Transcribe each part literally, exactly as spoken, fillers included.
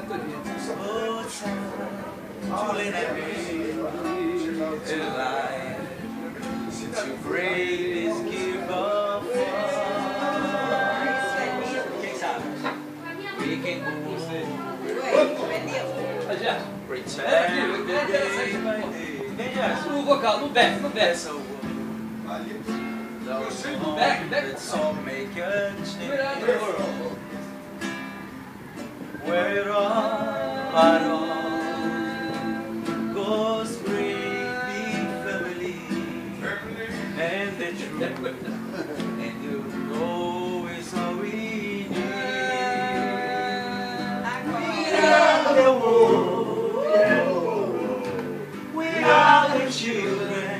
O vocal no back, no back. No back, back. Where it all, but all goes great big family, and the truth, and you know it's all we need. We are the world, we are the children,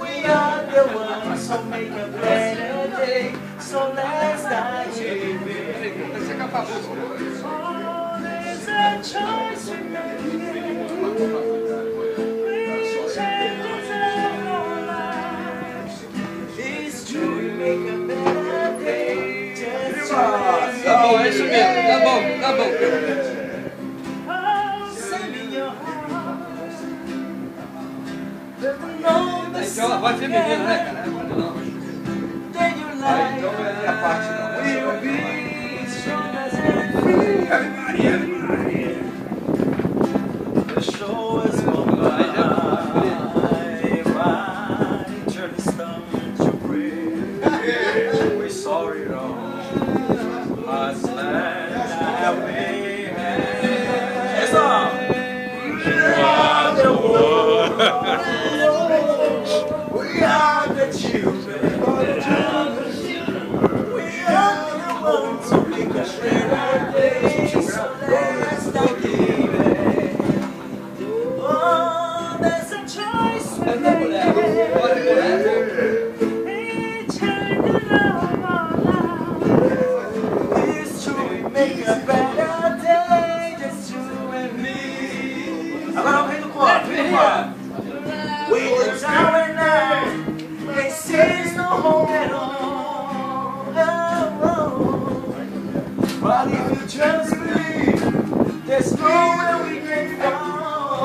we are the ones who make a better day, so let's not give. All is a choice we make. We change our lives. It's true, we make a better day. Just right. Tá bom, é isso mesmo. Tá bom, tá bom. Oh, send me your heart. Então ela vai ser menina, né, cara? Then your life will be strong as everybody, everybody, everybody. The show is over. I turn the stomach to breathe. We saw it all. Must let away. It's all. We are the world. We are the children. We are the ones. Let's not give it. Oh, there's a choice we make. Each and all our life. It's true, we make a better day. Just you and me. Agora o rei do quarto, vem lá. We are down and out. It seems no home at all. But if you just believe, there's nowhere we can fall. Oh,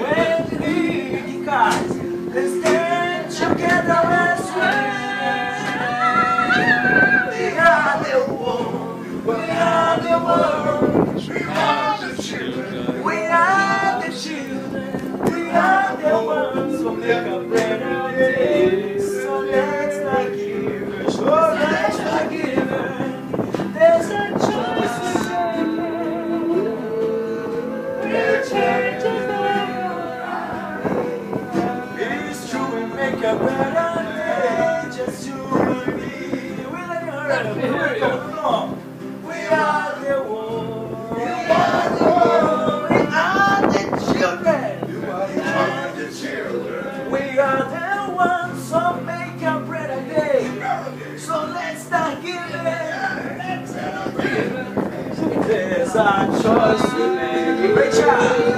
When we need God, let's stand together as one. We are the world. We are the world. We are the children. We are. We are the ones who make a better day. So let's not give it. So let's not give it. There's a choice we make. We change the world. It is true, we make a better day. Just you and me. We let you hurt us. We are the ones. We are the ones. We are the ones who make a better day. So let's not give it. There's a choice we make. Richard,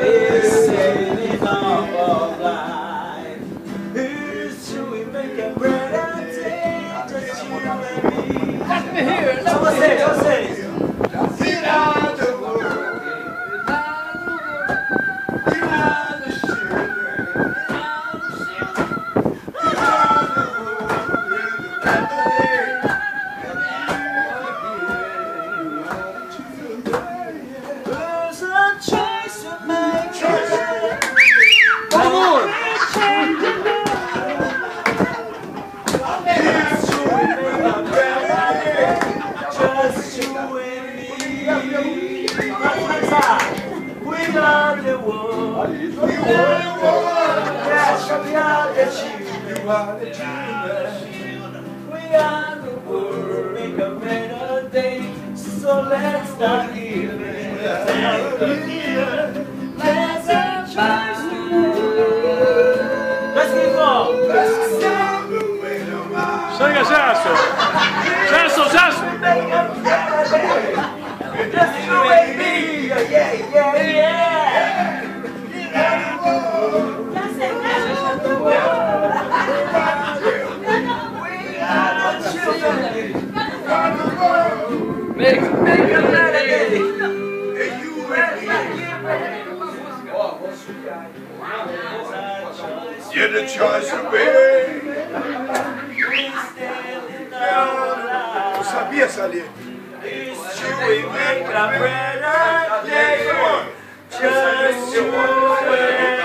this is the love of life. It's true, we make a better day. Just you and me. Let me hear it. Let me hear it. Let me hear it. Yeah, yeah, yeah. You're the choice of me. Eu sabia essa letra. You make a better day. Just you.